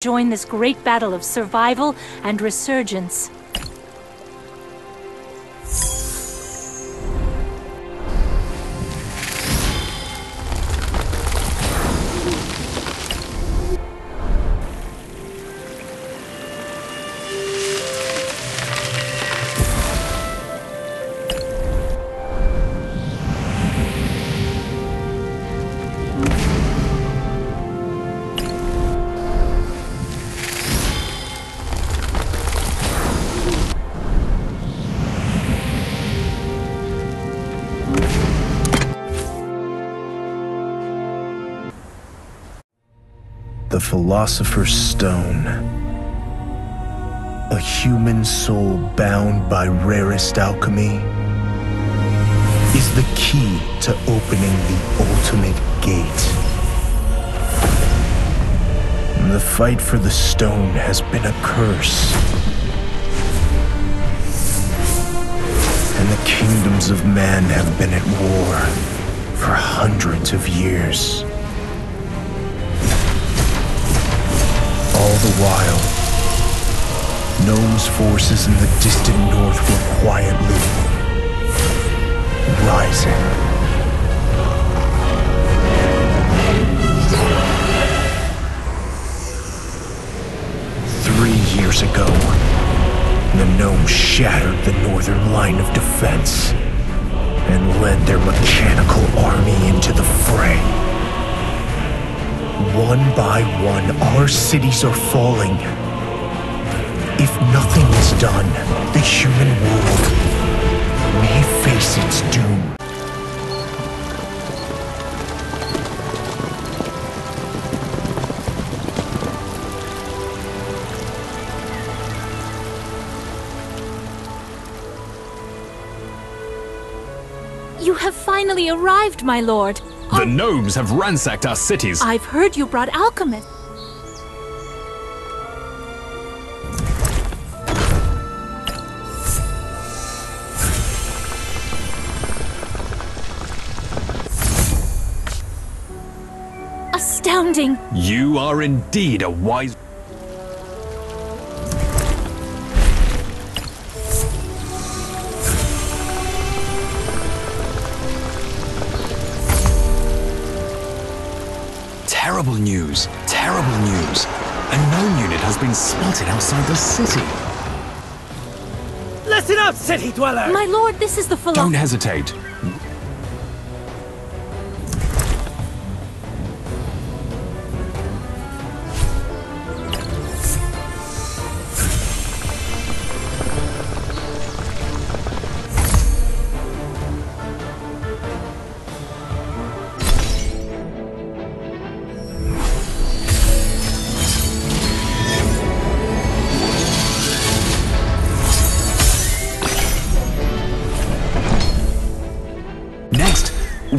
Join this great battle of survival and resurgence. The Philosopher's Stone. A human soul bound by rarest alchemy is the key to opening the ultimate gate. And the fight for the stone has been a curse. And the kingdoms of man have been at war for hundreds of years. All the while, Gnome's forces in the distant north were quietly rising. Three years ago, the Gnomes shattered the northern line of defense and led their mechanical army into the fray. One by one, our cities are falling. If nothing is done, the human world may face its doom. You have finally arrived, my lord. The Gnomes have ransacked our cities. I've heard you brought alchemists. Astounding! You are indeed a wise... Terrible news! Terrible news! A gnome unit has been spotted outside the city! Listen up, city dweller! My lord, this is the Don't hesitate!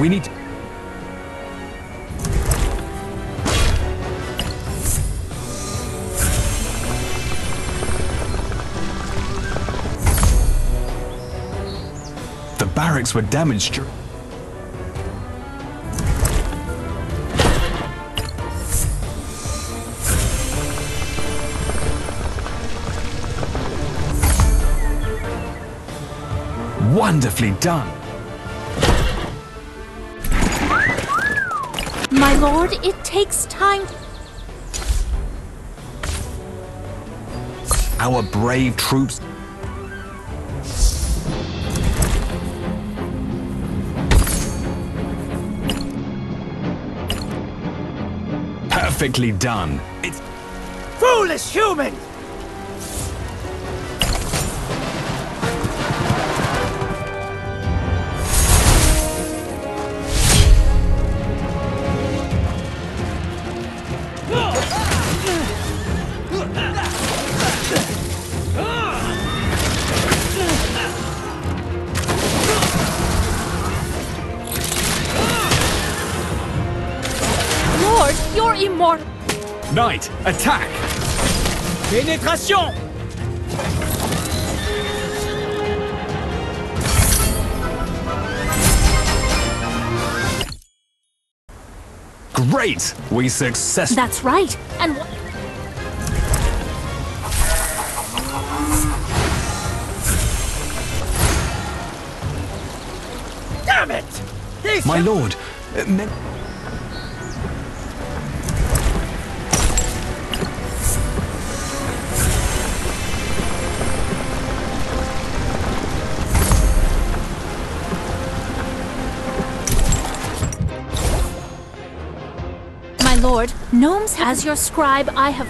We need... The barracks were damaged. Wonderfully done. My lord, it takes time. Our brave troops. Perfectly done. It's foolish human. You're immortal. Knight, attack! Pénétration! Great! We successfully. That's right. And My lord, my lord, Gnomes has your scribe. I have...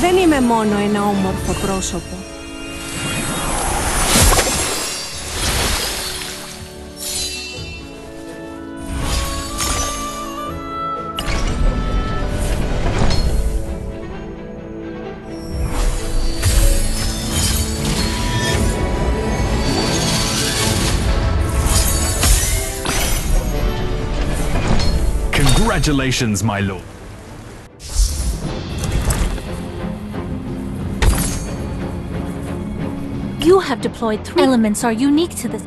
Δεν είμαι μόνο ένα όμορφο πρόσωπο. Congratulations, my lord. You have deployed three elements are unique to this.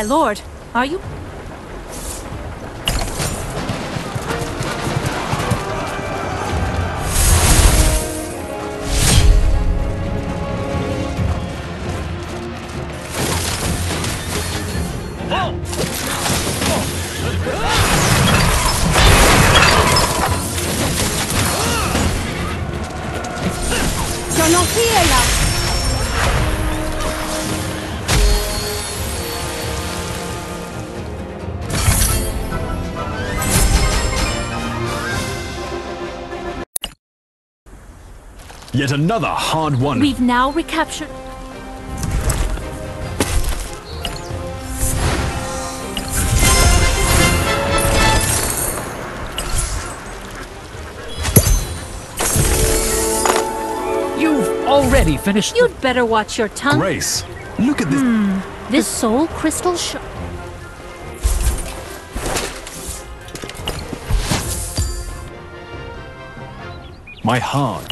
My lord, are you? Yet another hard one. We've now recaptured. You've already finished. You'd better watch your tongue. Grace, look at this. This soul crystal shot. My heart.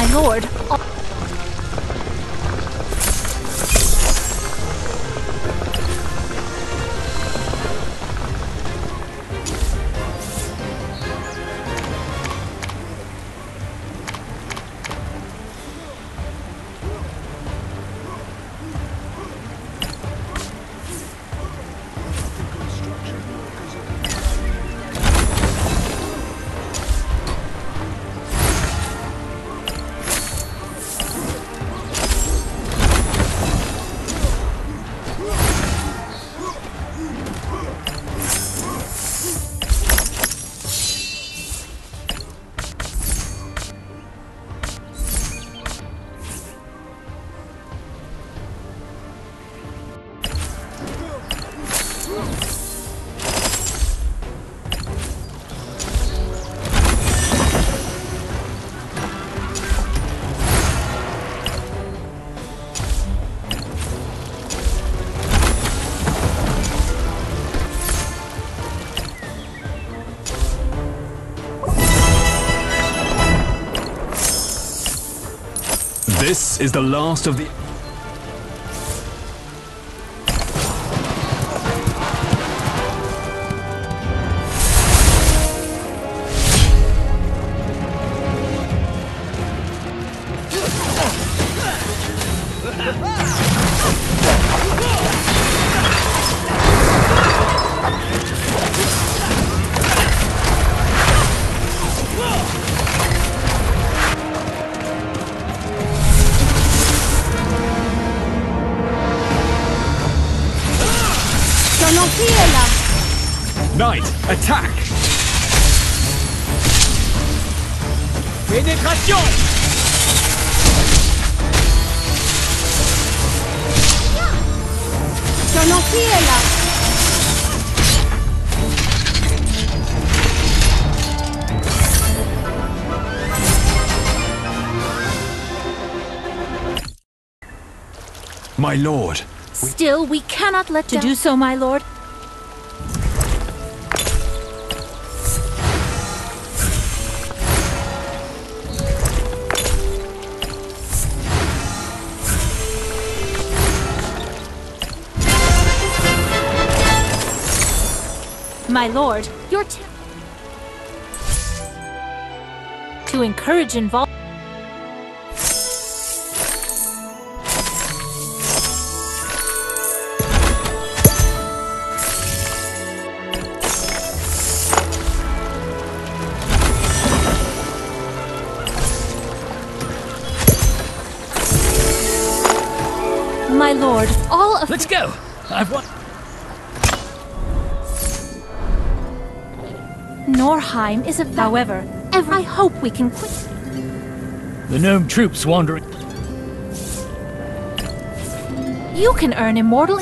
My lord, This is the last of the... Knight, attack! Pénétration! Ton anti est là! My lord! Still, we cannot let you do so, my lord. My lord, your to encourage involvement. My lord, all of... Let's go! I've won... Norheim is a... However, I hope we can quit. The gnome troops wandering. You can earn immortal...